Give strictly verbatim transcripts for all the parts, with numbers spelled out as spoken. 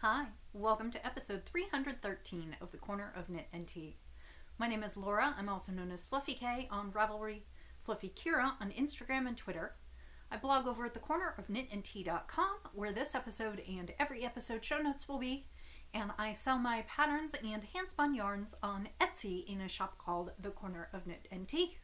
Hi, welcome to episode three hundred thirteen of The Corner of Knit and Tea. My name is Laura. I'm also known as Fluffy K on Ravelry, Fluffy Kira on Instagram and Twitter. I blog over at the corner of knit and tea dot com, where this episode and every episode show notes will be, and I sell my patterns and hand-spun yarns on Etsy in a shop called The Corner of Knit and Tea.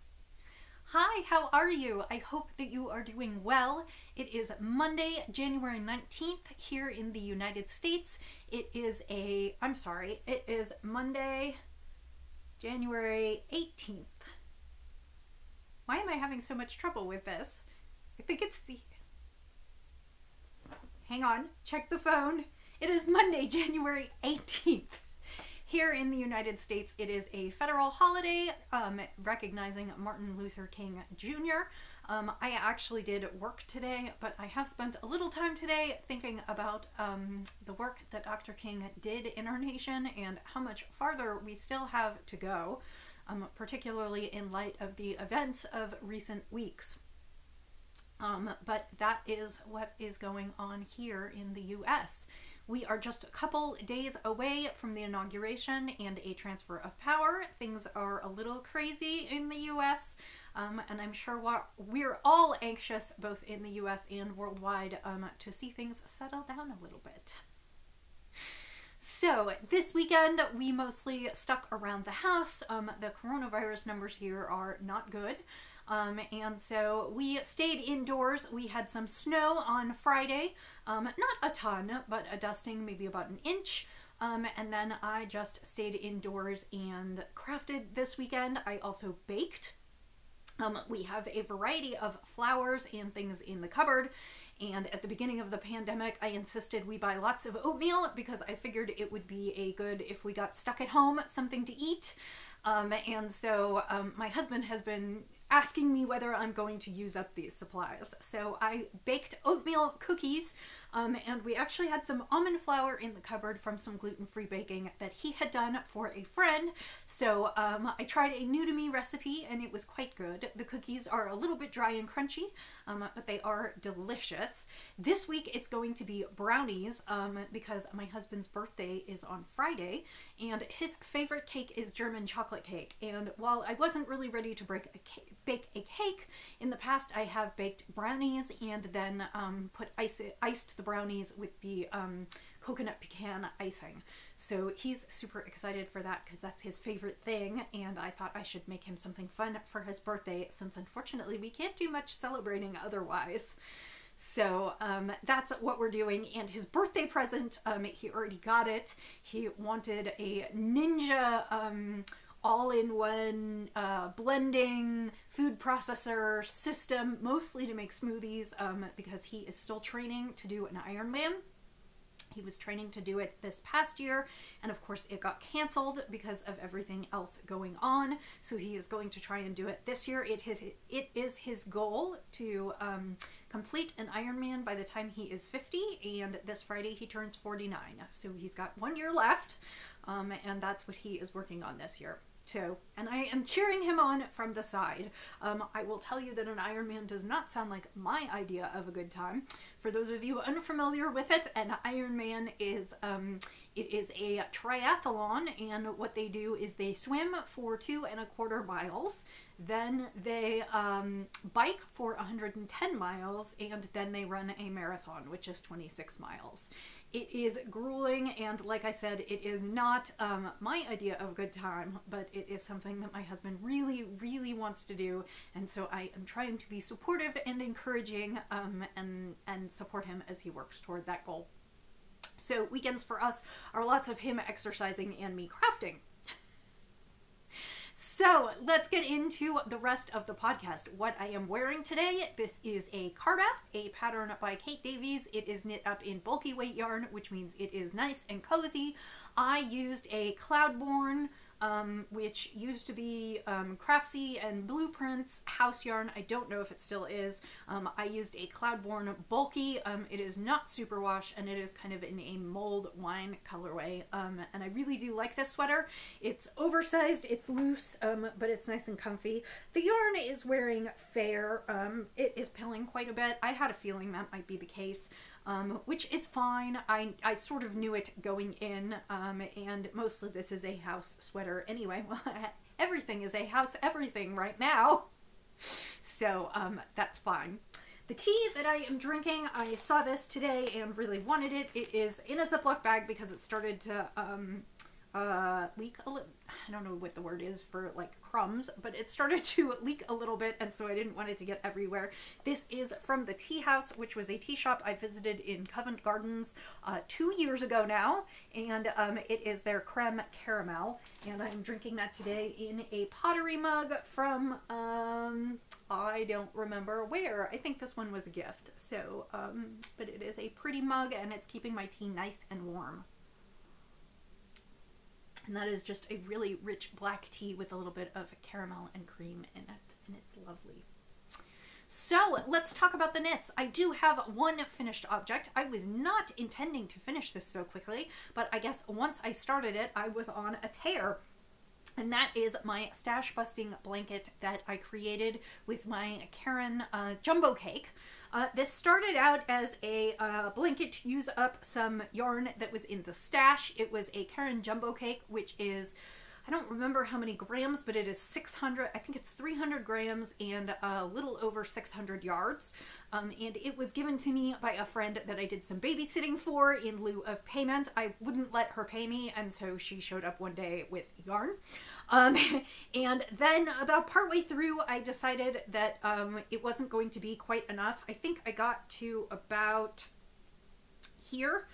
Hi, how are you? I hope that you are doing well. It is Monday, January nineteenth here in the United States. It is a, I'm sorry, it is Monday, January eighteenth. Why am I having so much trouble with this? I think it's the, hang on, check the phone. It is Monday, January eighteenth. Here in the United States, it is a federal holiday um, recognizing Martin Luther King Junior Um, I actually did work today, but I have spent a little time today thinking about um, the work that Doctor King did in our nation and how much farther we still have to go, um, particularly in light of the events of recent weeks. Um, but that is what is going on here in the U S. We are just a couple days away from the inauguration and a transfer of power. Things are a little crazy in the U S, um, and I'm sure we're all anxious, both in the U S and worldwide, um, to see things settle down a little bit. So this weekend, we mostly stuck around the house. Um, the coronavirus numbers here are not good. Um, and so we stayed indoors. We had some snow on Friday, um, not a ton, but a dusting, maybe about an inch. Um, and then I just stayed indoors and crafted this weekend. I also baked. Um, we have a variety of flowers and things in the cupboard. And at the beginning of the pandemic, I insisted we buy lots of oatmeal because I figured it would be a good, if we got stuck at home, something to eat. Um, and so um, my husband has been asking me whether I'm going to use up these supplies. So I baked oatmeal cookies, um, and we actually had some almond flour in the cupboard from some gluten-free baking that he had done for a friend. So um, I tried a new-to-me recipe, and it was quite good. The cookies are a little bit dry and crunchy, um, but they are delicious. This week it's going to be brownies, um, because my husband's birthday is on Friday, and his favorite cake is German chocolate cake. And while I wasn't really ready to break a cake, bake a cake. In the past, I have baked brownies and then um, put ice, iced the brownies with the um, coconut pecan icing. So he's super excited for that because that's his favorite thing, and I thought I should make him something fun for his birthday since unfortunately we can't do much celebrating otherwise. So um, that's what we're doing. And his birthday present, um, he already got it. He wanted a ninja um, all-in-one uh, blending food processor system, mostly to make smoothies, um, because he is still training to do an Ironman. He was training to do it this past year, and of course it got canceled because of everything else going on, so he is going to try and do it this year. It is, it is his goal to um, complete an Ironman by the time he is fifty, and this Friday he turns forty-nine, so he's got one year left, um, and that's what he is working on this year. So, and I am cheering him on from the side. Um, I will tell you that an Ironman does not sound like my idea of a good time. For those of you unfamiliar with it, an Ironman is, um, it is a triathlon, and what they do is they swim for two and a quarter miles, then they um, bike for one hundred ten miles, and then they run a marathon, which is twenty-six miles. It is grueling, and like I said, it is not um, my idea of a good time, but it is something that my husband really, really wants to do, and so I am trying to be supportive and encouraging um, and, and support him as he works toward that goal. So weekends for us are lots of him exercising and me crafting. So let's get into the rest of the podcast. What I am wearing today, this is a Carda, a pattern by Kate Davies. It is knit up in bulky weight yarn, which means it is nice and cozy. I used a Cloudborn um, which used to be um, Craftsy and Blueprints house yarn. I don't know if it still is. Um, I used a Cloudborn bulky. Um, it is not superwash, and it is kind of in a mold wine colorway. Um, and I really do like this sweater. It's oversized, it's loose, um, but it's nice and comfy. The yarn is wearing fair. Um, it is pilling quite a bit. I had a feeling that might be the case. Um, which is fine. I, I sort of knew it going in, um, and mostly this is a house sweater anyway. Well, everything is a house everything right now, so um, that's fine. The tea that I am drinking, I saw this today and really wanted it. It is in a Ziploc bag because it started to um, uh, leak a little. I don't know what the word is for like crumbs, but it started to leak a little bit, and so I didn't want it to get everywhere. This is from the Tea House, which was a tea shop I visited in Covent Gardens uh, two years ago now, and um, it is their creme caramel, and I'm drinking that today in a pottery mug from, um, I don't remember where. I think this one was a gift, so, um, but it is a pretty mug, and it's keeping my tea nice and warm. And that is just a really rich black tea with a little bit of caramel and cream in it, and it's lovely. So let's talk about the knits. I do have one finished object. I was not intending to finish this so quickly, but I guess once I started it, I was on a tear. And that is my stash busting blanket that I created with my Caron uh, Jumbo Cake. Uh, this started out as a uh, blanket to use up some yarn that was in the stash. It was a Caron Jumbo Cake, which is, I don't remember how many grams, but it is six hundred, I think it's three hundred grams and a little over six hundred yards. Um, and it was given to me by a friend that I did some babysitting for in lieu of payment. I wouldn't let her pay me, and so she showed up one day with yarn. Um, and then about partway through, I decided that um, it wasn't going to be quite enough. I think I got to about here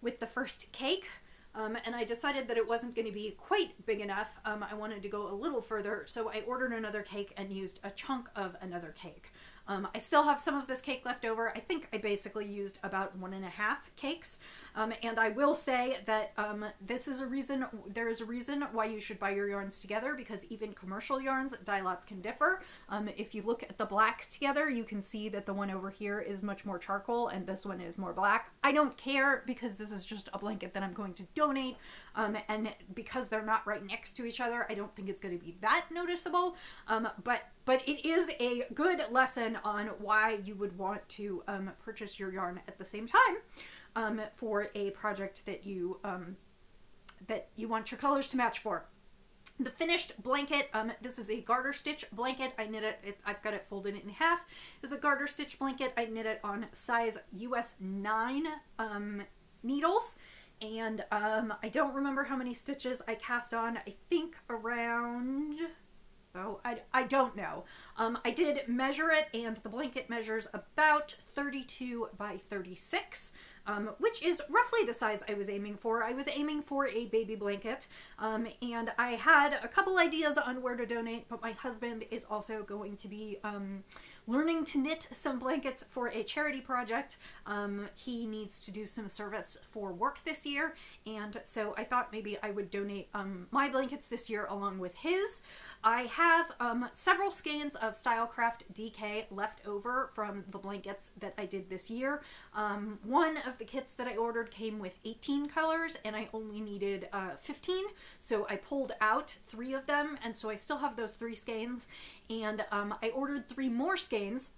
with the first cake. Um, and I decided that it wasn't going to be quite big enough. Um, I wanted to go a little further, so I ordered another cake and used a chunk of another cake. Um, I still have some of this cake left over. I think I basically used about one and a half cakes. Um, and I will say that um, this is a reason, there is a reason why you should buy your yarns together, because even commercial yarns, dye lots can differ. Um, if you look at the blacks together, you can see that the one over here is much more charcoal and this one is more black. I don't care because this is just a blanket that I'm going to donate. Um, and because they're not right next to each other, I don't think it's going to be that noticeable. Um, but But it is a good lesson on why you would want to um, purchase your yarn at the same time um, for a project that you um, that you want your colors to match for. The finished blanket, um, this is a garter stitch blanket. I knit it, it's, I've got it folded in half. It's a garter stitch blanket. I knit it on size U S nine um, needles. And um, I don't remember how many stitches I cast on. I think around... Oh, I, I don't know. Um, I did measure it, and the blanket measures about thirty-two by thirty-six, um, which is roughly the size I was aiming for. I was aiming for a baby blanket, um, and I had a couple ideas on where to donate, but my husband is also going to be um, learning to knit some blankets for a charity project. Um, he needs to do some service for work this year, and so I thought maybe I would donate um, my blankets this year along with his. I have um, several skeins of Stylecraft D K left over from the blankets that I did this year. Um, one of the kits that I ordered came with eighteen colors, and I only needed uh, fifteen, so I pulled out three of them, and so I still have those three skeins, and um, I ordered three more skeins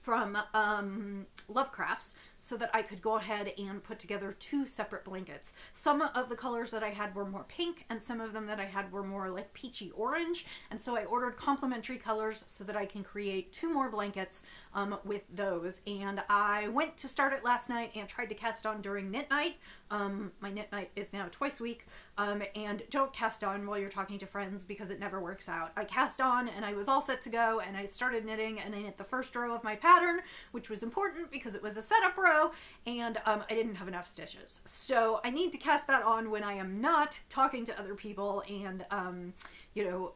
from um, LoveCrafts so that I could go ahead and put together two separate blankets. Some of the colors that I had were more pink, and some of them that I had were more like peachy orange, and so I ordered complementary colors so that I can create two more blankets um, with those. And I went to start it last night and tried to cast on during knit night. Um, my knit night is now twice a week, um, and don't cast on while you're talking to friends because it never works out. I cast on and I was all set to go, and I started knitting, and I knit the first row of my pattern, which was important because it was a setup row, and um, I didn't have enough stitches. So I need to cast that on when I am not talking to other people and, um, you know,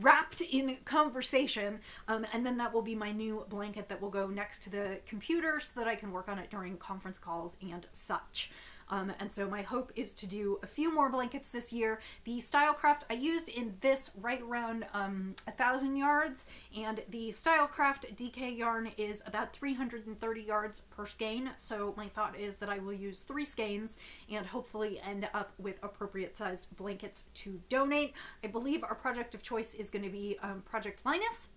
wrapped in conversation, um, and then that will be my new blanket that will go next to the computer so that I can work on it during conference calls and such. Um, and so my hope is to do a few more blankets this year. The Stylecraft I used in this right around um, one thousand yards, and the Stylecraft D K yarn is about three hundred thirty yards per skein, so my thought is that I will use three skeins and hopefully end up with appropriate sized blankets to donate. I believe our project of choice is going to be um, Project Linus,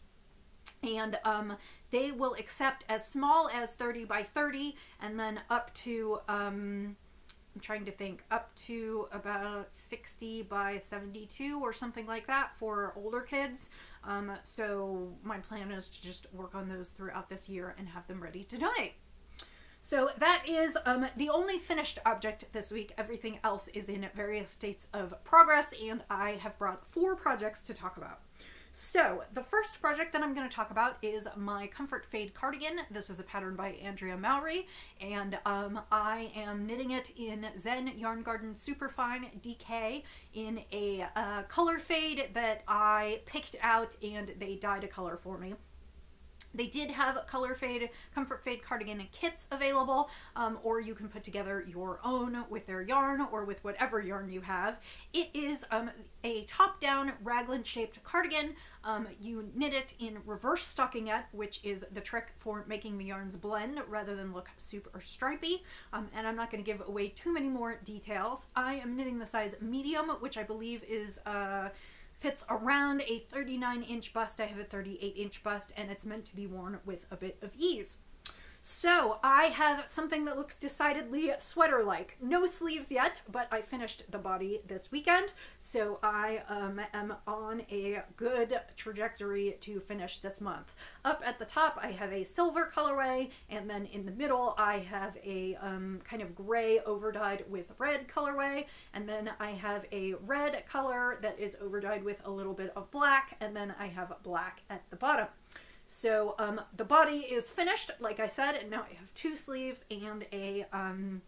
and um, they will accept as small as thirty by thirty and then up to, um, I'm trying to think, up to about sixty by seventy-two or something like that for older kids. Um, so my plan is to just work on those throughout this year and have them ready to donate. So that is um, the only finished object this week. Everything else is in various states of progress, and I have brought four projects to talk about. So the first project that I'm going to talk about is my Comfort Fade cardigan. This is a pattern by Andrea Mowry, and um, I am knitting it in Zen Yarn Garden Superfine D K in a uh, color fade that I picked out, and they dyed a color for me. They did have color fade, Comfort Fade cardigan kits available, um, or you can put together your own with their yarn or with whatever yarn you have. It is um, a top-down raglan-shaped cardigan. Um, you knit it in reverse stockinette, which is the trick for making the yarns blend rather than look super stripy. Um, and I'm not going to give away too many more details. I am knitting the size medium, which I believe is... Uh, fits around a thirty-nine inch bust. I have a thirty-eight inch bust, and it's meant to be worn with a bit of ease. So I have something that looks decidedly sweater-like. No sleeves yet, but I finished the body this weekend, so I um, am on a good trajectory to finish this month. Up at the top, I have a silver colorway, and then in the middle, I have a um, kind of gray overdyed with red colorway, and then I have a red color that is overdyed with a little bit of black, and then I have black at the bottom. So um, the body is finished, like I said, and now I have two sleeves and a um,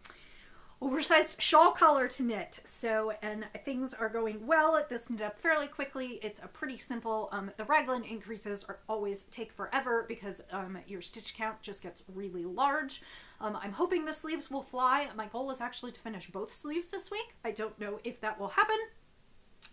oversized shawl collar to knit. So, and things are going well. This knit up fairly quickly. It's a pretty simple, um, the raglan increases are always take forever because um, your stitch count just gets really large. Um, I'm hoping the sleeves will fly. My goal is actually to finish both sleeves this week. I don't know if that will happen.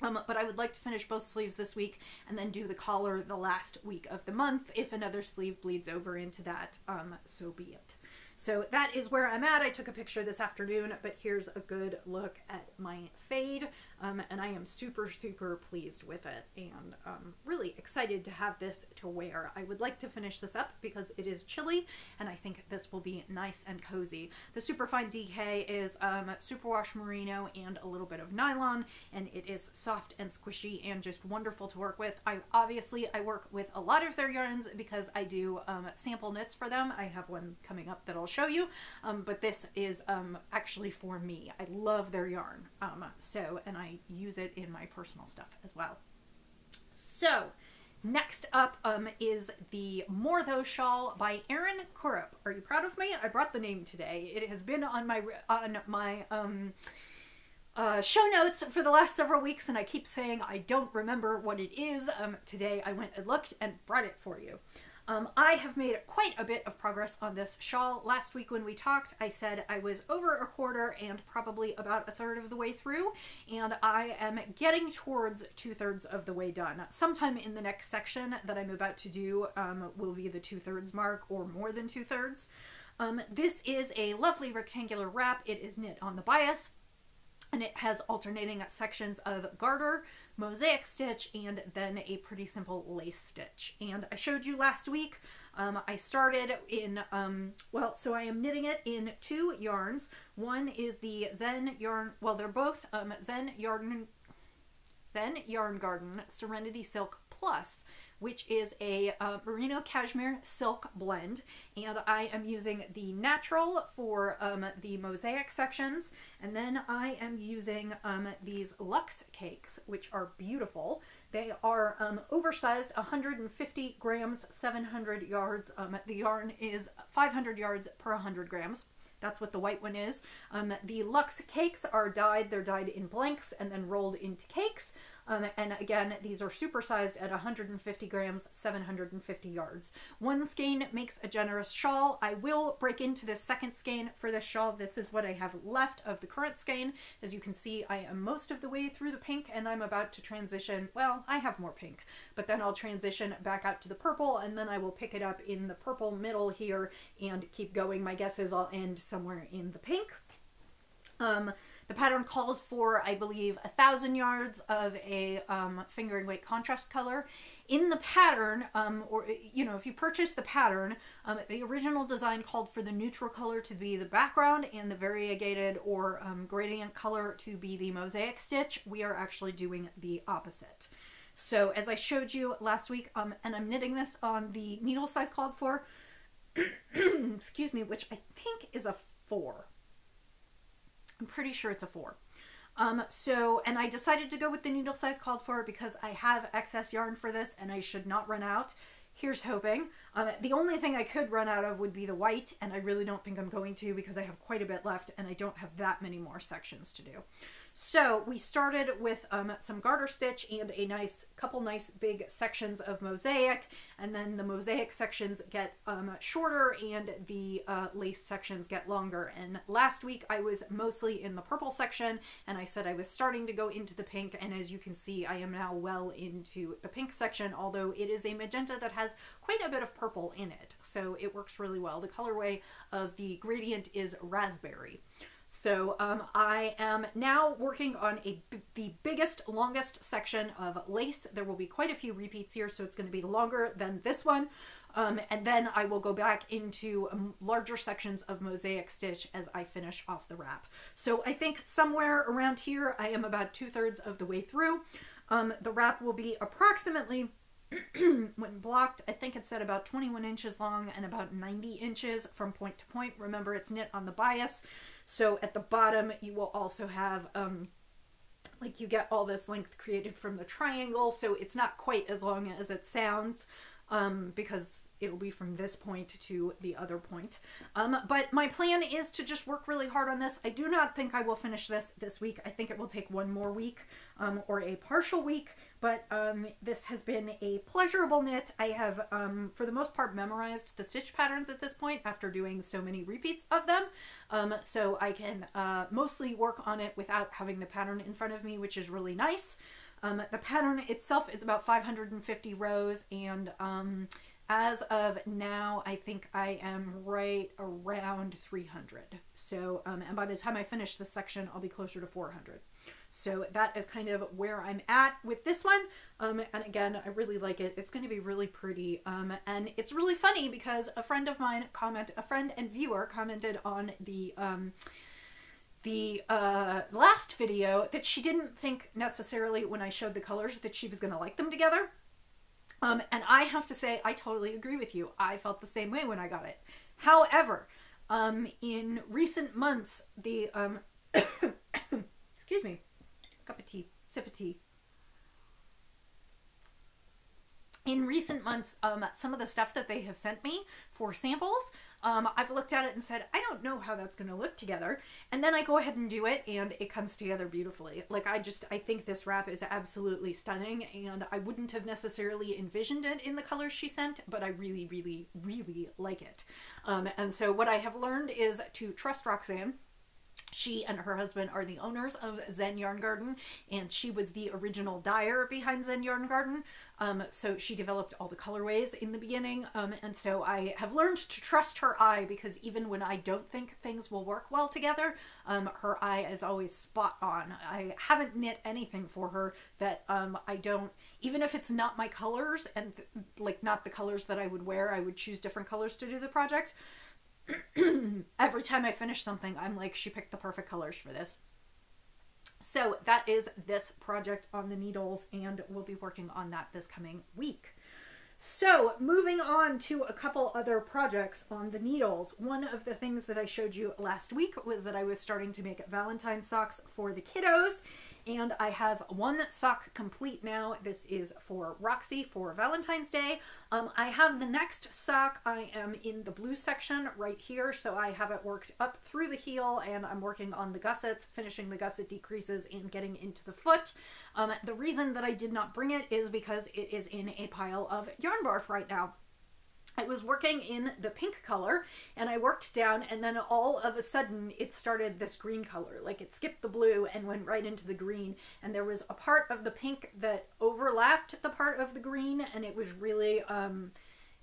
Um, but I would like to finish both sleeves this week and then do the collar the last week of the month. If another sleeve bleeds over into that, um, so be it. So that is where I'm at. I took a picture this afternoon, but here's a good look at my fade. Um, and I am super, super pleased with it, and um, really excited to have this to wear. I would like to finish this up because it is chilly, and I think this will be nice and cozy. The Superfine D K is um, superwash merino and a little bit of nylon, and it is soft and squishy and just wonderful to work with. I obviously, I work with a lot of their yarns because I do um, sample knits for them. I have one coming up that I'll show you, um, but this is um, actually for me. I love their yarn, um, so, and I I use it in my personal stuff as well. So next up um, is the Mordow Shawl by Erin Corrup. Are you proud of me? I brought the name today. It has been on my on my um, uh, show notes for the last several weeks, and I keep saying I don't remember what it is. Um, today I went and looked and brought it for you. Um, I have made quite a bit of progress on this shawl. Last week when we talked, I said I was over a quarter and probably about a third of the way through, and I am getting towards two-thirds of the way done. Sometime in the next section that I'm about to do um, will be the two-thirds mark or more than two-thirds. Um, this is a lovely rectangular wrap. It is knit on the bias, and it has alternating sections of garter, mosaic stitch, and then a pretty simple lace stitch. And I showed you last week, um, I started in, um, well, so I am knitting it in two yarns. One is the Zen Yarn, well, they're both um, Zen Yarn, Zen Yarn Garden Serenity Silk Plus, which is a uh, merino cashmere silk blend, and I am using the natural for um, the mosaic sections, and then I am using um, these Luxe cakes, which are beautiful. They are um, oversized, one hundred fifty grams, seven hundred yards. Um, the yarn is five hundred yards per one hundred grams. That's what the white one is. Um, the Luxe cakes are dyed. They're dyed in blanks and then rolled into cakes. Um, and again, these are supersized at one hundred fifty grams, seven hundred fifty yards. One skein makes a generous shawl. I will break into this second skein for this shawl. This is what I have left of the current skein. As you can see, I am most of the way through the pink, and I'm about to transition. Well, I have more pink, but then I'll transition back out to the purple, and then I will pick it up in the purple middle here and keep going. My guess is I'll end somewhere in the pink. Um, the pattern calls for, I believe, a thousand yards of a um, fingering weight contrast color. In the pattern, um, or, you know, if you purchase the pattern, um, the original design called for the neutral color to be the background and the variegated or um, gradient color to be the mosaic stitch. We are actually doing the opposite. So as I showed you last week, um, and I'm knitting this on the needle size called for, excuse me, which I think is a four. I'm pretty sure it's a four. Um, so, and I decided to go with the needle size called for because I have excess yarn for this and I should not run out. Here's hoping. Um, the only thing I could run out of would be the white, and I really don't think I'm going to because I have quite a bit left and I don't have that many more sections to do. So we started with um, some garter stitch and a nice couple nice big sections of mosaic, and then the mosaic sections get um, shorter and the uh, lace sections get longer. And last week I was mostly in the purple section, and I said I was starting to go into the pink, and as you can see I am now well into the pink section, although it is a magenta that has quite a bit of purple in it, so it works really well. The colorway of the gradient is raspberry. So um, I am now working on a b the biggest, longest section of lace. There will be quite a few repeats here, so it's going to be longer than this one. Um, and then I will go back into um, larger sections of mosaic stitch as I finish off the wrap. So I think somewhere around here, I am about two thirds of the way through. Um, the wrap will be approximately, when blocked, I think it said about twenty-one inches long and about ninety inches from point to point. Remember, it's knit on the bias. So at the bottom, you will also have, um, like, you get all this length created from the triangle. So it's not quite as long as it sounds, um, because it'll be from this point to the other point. Um, but my plan is to just work really hard on this. I do not think I will finish this this week. I think it will take one more week um, or a partial week, but um, this has been a pleasurable knit. I have, um, for the most part, memorized the stitch patterns at this point after doing so many repeats of them. Um, so I can uh, mostly work on it without having the pattern in front of me, which is really nice. Um, the pattern itself is about five hundred fifty rows, and um, as of now, I think I am right around three hundred. So, um, and by the time I finish this section, I'll be closer to four hundred. So that is kind of where I'm at with this one. Um, and again, I really like it. It's going to be really pretty. Um, and it's really funny because a friend of mine comment, a friend and viewer commented on the, um, the uh, last video that she didn't think necessarily when I showed the colors that she was going to like them together. Um, and I have to say, I totally agree with you. I felt the same way when I got it. However, um, in recent months, the, um, excuse me, cup of tea, sip of tea. In recent months, um, some of the stuff that they have sent me for samples, um, I've looked at it and said, I don't know how that's going to look together. And then I go ahead and do it, and it comes together beautifully. Like, I just, I think this wrap is absolutely stunning, and I wouldn't have necessarily envisioned it in the colors she sent, but I really, really, really like it. Um, and so what I have learned is to trust Roxanne. She and her husband are the owners of Zen Yarn Garden, and she was the original dyer behind Zen Yarn Garden. Um, so she developed all the colorways in the beginning, um, and so I have learned to trust her eye, because even when I don't think things will work well together, um, her eye is always spot on. I haven't knit anything for her that um, I don't, even if it's not my colors, and like not the colors that I would wear, I would choose different colors to do the project. Every time I finish something, I'm like, she picked the perfect colors for this. So that is this project on the needles, and we'll be working on that this coming week. So moving on to a couple other projects on the needles. One of the things that I showed you last week was that I was starting to make Valentine socks for the kiddos. And I have one sock complete now. This is for Roxy for Valentine's Day. Um, I have the next sock. I am in the blue section right here. So I have it worked up through the heel and I'm working on the gussets, finishing the gusset decreases and getting into the foot. Um, the reason that I did not bring it is because it is in a pile of yarn barf right now. I was working in the pink color and I worked down and then all of a sudden it started this green color. Like it skipped the blue and went right into the green, and there was a part of the pink that overlapped the part of the green, and it was really, um,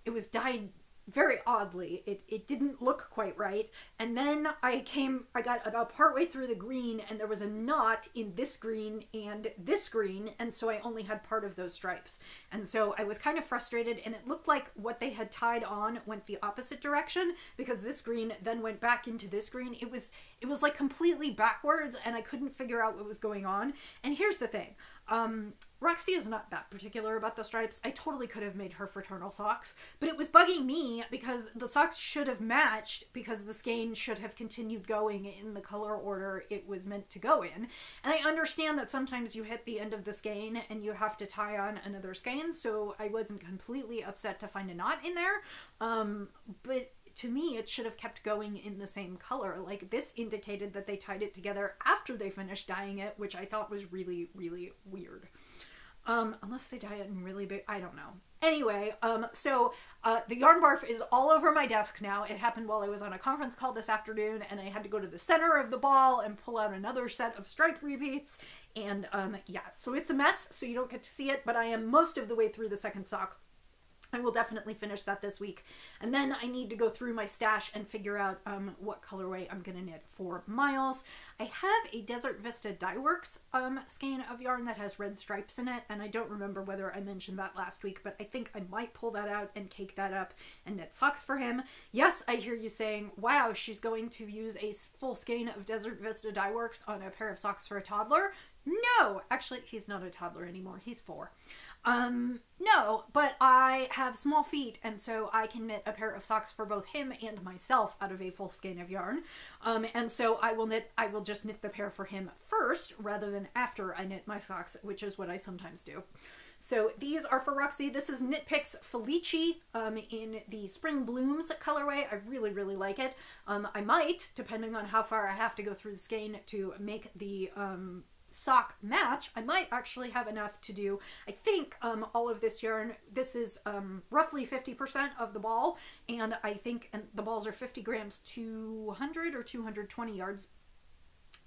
it was dyed very oddly. It, it didn't look quite right. And then I came, I got about partway through the green and there was a knot in this green and this green, and so I only had part of those stripes. And so I was kind of frustrated, and it looked like what they had tied on went the opposite direction because this green then went back into this green. It was, it was like completely backwards and I couldn't figure out what was going on. And here's the thing. Um, Roxy is not that particular about the stripes. I totally could have made her fraternal socks, but it was bugging me because the socks should have matched, because the skein should have continued going in the color order it was meant to go in. And I understand that sometimes you hit the end of the skein and you have to tie on another skein, so I wasn't completely upset to find a knot in there, um, but to me, it should have kept going in the same color. Like, this indicated that they tied it together after they finished dyeing it, which I thought was really, really weird. Um, unless they dye it in really big, I don't know. Anyway, um, so uh, the yarn barf is all over my desk now. It happened while I was on a conference call this afternoon, and I had to go to the center of the ball and pull out another set of stripe repeats. And um, yeah, so it's a mess, so you don't get to see it, but I am most of the way through the second sock. I will definitely finish that this week. And then I need to go through my stash and figure out um, what colorway I'm going to knit for Miles. I have a Desert Vista Dye Works um, skein of yarn that has red stripes in it, and I don't remember whether I mentioned that last week, but I think I might pull that out and cake that up and knit socks for him. Yes, I hear you saying, wow, she's going to use a full skein of Desert Vista Dye Works on a pair of socks for a toddler. No! Actually, he's not a toddler anymore. He's four. Um, no, but I have small feet, and so I can knit a pair of socks for both him and myself out of a full skein of yarn. Um, and so I will knit, I will just knit the pair for him first rather than after I knit my socks, which is what I sometimes do. So these are for Roxy. This is Knit Picks Felici um, in the Spring Blooms colorway. I really, really like it. Um, I might, depending on how far I have to go through the skein to make the, um, sock match, I might actually have enough to do, I think, um, all of this yarn. This is um, roughly fifty percent of the ball, and I think and the balls are fifty grams, two hundred or two hundred twenty yards.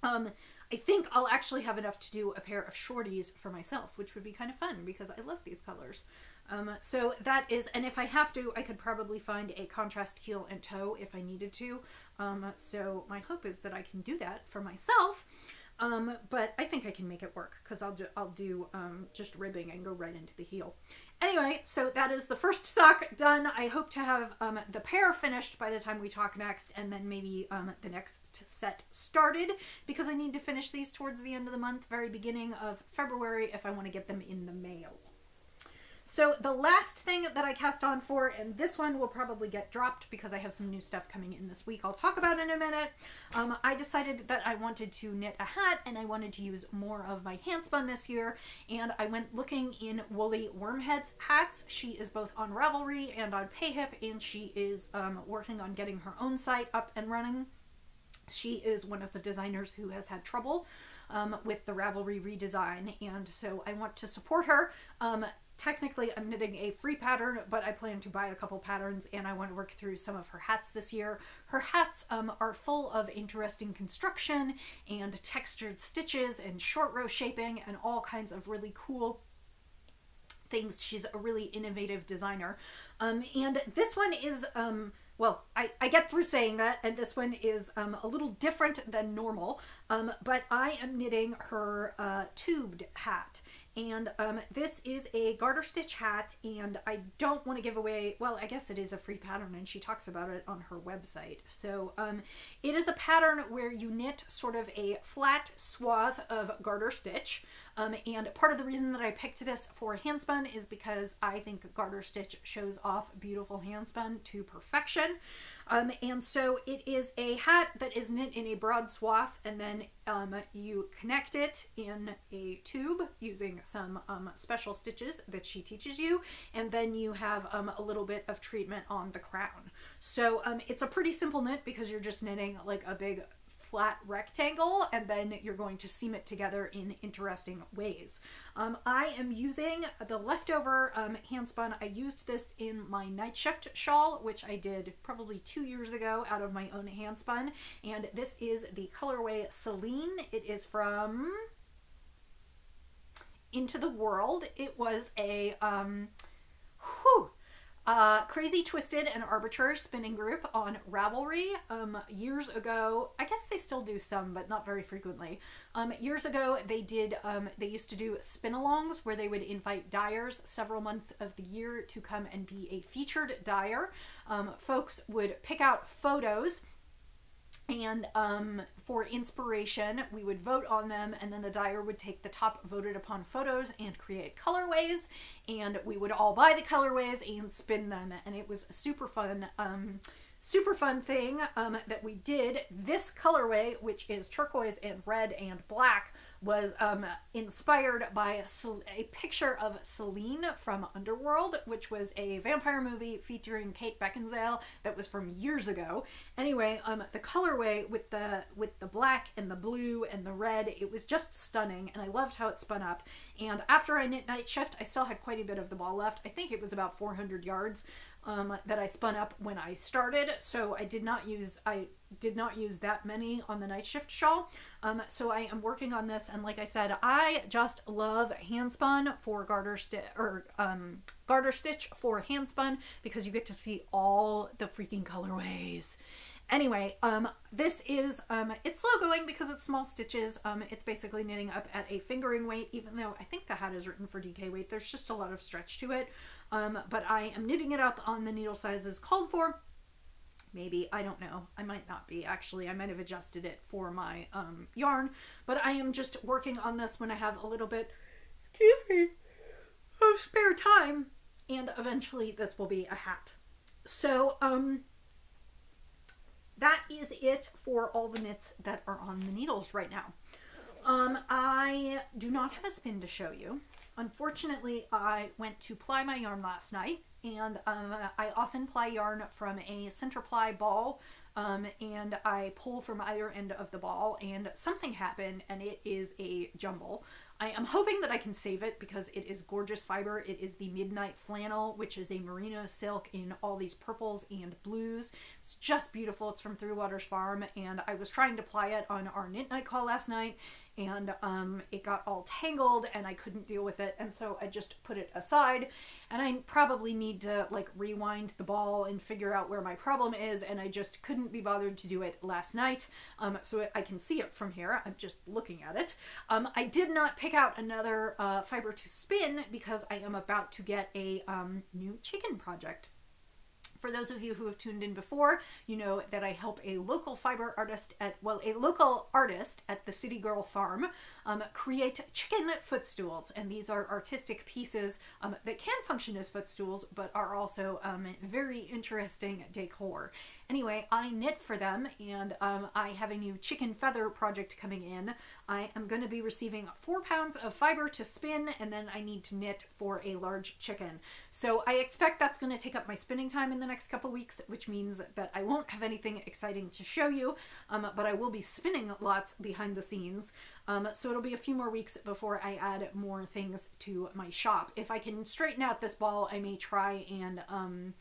Um, I think I'll actually have enough to do a pair of shorties for myself, which would be kind of fun because I love these colors. Um, so that is, and if I have to, I could probably find a contrast heel and toe if I needed to. Um, so my hope is that I can do that for myself. Um, but I think I can make it work because I'll, I'll do um, just ribbing and go right into the heel. Anyway, so that is the first sock done. I hope to have um, the pair finished by the time we talk next, and then maybe um, the next set started, because I need to finish these towards the end of the month, very beginning of February, if I want to get them in the mail. So the last thing that I cast on for, and this one will probably get dropped because I have some new stuff coming in this week I'll talk about in a minute, um, I decided that I wanted to knit a hat and I wanted to use more of my hand spun this year, and I went looking in Woolly Wormhead's hats. She is both on Ravelry and on Payhip, and she is um, working on getting her own site up and running. She is one of the designers who has had trouble um, with the Ravelry redesign, and so I want to support her. Um, Technically, I'm knitting a free pattern, but I plan to buy a couple patterns, and I want to work through some of her hats this year. Her hats um, are full of interesting construction and textured stitches and short row shaping and all kinds of really cool things. She's a really innovative designer. Um, and this one is... Um, Well, I, I get through saying that, and this one is um, a little different than normal, um, but I am knitting her uh, tubed hat, and um, this is a garter stitch hat, and I don't want to give away, well, I guess it is a free pattern, and she talks about it on her website. So um, it is a pattern where you knit sort of a flat swath of garter stitch, um, and part of the reason that I picked this for handspun is because I think garter stitch shows off beautiful handspun to perfection. Um, and so it is a hat that is knit in a broad swath, and then um, you connect it in a tube using some um, special stitches that she teaches you, and then you have um, a little bit of treatment on the crown. So um, it's a pretty simple knit because you're just knitting like a big flat rectangle, and then you're going to seam it together in interesting ways. Um, I am using the leftover um, handspun. I used this in my Night Shift shawl, which I did probably two years ago out of my own handspun, and this is the colorway Celine. It is from Into the World. It was a um, whew, Uh, crazy, twisted, and arbitrary spinning group on Ravelry um, years ago. I guess they still do some, but not very frequently. Um, years ago, they did. Um, they used to do spin-alongs where they would invite dyers several months of the year to come and be a featured dyer. Um, folks would pick out photos, and um, for inspiration, we would vote on them, and then the dyer would take the top voted upon photos and create colorways, and we would all buy the colorways and spin them, and it was super fun. Um, super fun thing um, that we did. This colorway, which is turquoise and red and black, was um, inspired by a, a picture of Celine from Underworld, which was a vampire movie featuring Kate Beckinsale that was from years ago. Anyway, um, the colorway with the with the black and the blue and the red, it was just stunning, and I loved how it spun up. And after I knit Night Shift, I still had quite a bit of the ball left. I think it was about four hundred yards. Um, that I spun up when I started, so I did not use I did not use that many on the Night Shift shawl. Um, so I am working on this, and like I said, I just love handspun for garter stitch or um, garter stitch for handspun because you get to see all the freaking colorways. Anyway, um, this is, um, it's slow going because it's small stitches. Um, it's basically knitting up at a fingering weight, even though I think the hat is written for D K weight. There's just a lot of stretch to it. Um, but I am knitting it up on the needle sizes called for. Maybe, I don't know. I might not be, actually. I might have adjusted it for my um, yarn. But I am just working on this when I have a little bit of spare time. And eventually this will be a hat. So, um... that is it for all the knits that are on the needles right now. Um, I do not have a spin to show you. Unfortunately, I went to ply my yarn last night, and um, I often ply yarn from a center ply ball, um, and I pull from either end of the ball, and something happened, and it is a jumble. I am hoping that I can save it because it is gorgeous fiber. It is the Midnight Flannel, which is a merino silk in all these purples and blues. It's just beautiful. It's from Through Waters Farm, and I was trying to ply it on our knit night call last night, and um, it got all tangled, and I couldn't deal with it, and so I just put it aside, and I probably need to, like, rewind the ball and figure out where my problem is, and I just couldn't be bothered to do it last night, um, so I can see it from here. I'm just looking at it. Um, I did not pick out another uh, fiber to spin because I am about to get a um, new chicken project. For those of you who have tuned in before, you know that I help a local fiber artist at, well, a local artist at the City Girl Farm um, create chicken footstools. And these are artistic pieces um, that can function as footstools, but are also um, very interesting decor. Anyway, I knit for them, and um, I have a new chicken feather project coming in. I am going to be receiving four pounds of fiber to spin, and then I need to knit for a large chicken. So I expect that's going to take up my spinning time in the next couple weeks, which means that I won't have anything exciting to show you, um, but I will be spinning lots behind the scenes. Um, so it'll be a few more weeks before I add more things to my shop. If I can straighten out this ball, I may try and... Um,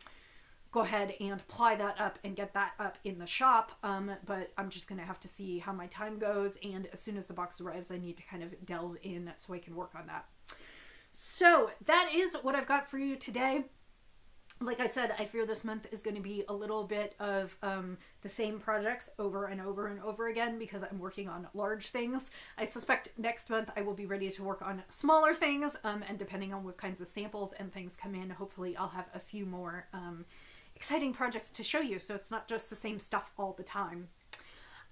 go ahead and ply that up and get that up in the shop, um, but I'm just going to have to see how my time goes, and as soon as the box arrives, I need to kind of delve in so I can work on that. So that is what I've got for you today. Like I said, I fear this month is going to be a little bit of um, the same projects over and over and over again because I'm working on large things. I suspect next month I will be ready to work on smaller things, um, and depending on what kinds of samples and things come in, hopefully I'll have a few more um, exciting projects to show you, so it's not just the same stuff all the time.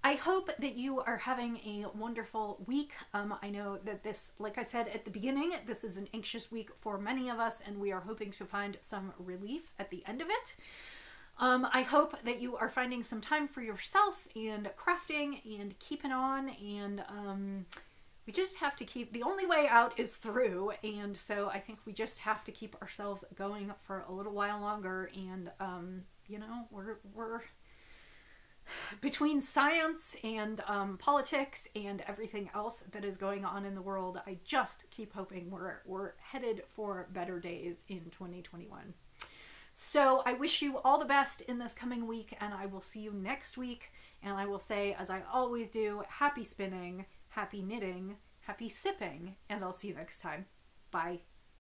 I hope that you are having a wonderful week. Um, I know that this, like I said at the beginning, this is an anxious week for many of us, and we are hoping to find some relief at the end of it. Um, I hope that you are finding some time for yourself and crafting and keeping on, and um, we just have to keep, the only way out is through, and so I think we just have to keep ourselves going for a little while longer, and um, you know, we're, we're between science and um, politics and everything else that is going on in the world, I just keep hoping we're, we're headed for better days in twenty twenty-one. So I wish you all the best in this coming week, and I will see you next week. And I will say, as I always do, happy spinning, happy knitting, happy sipping, and I'll see you next time. Bye.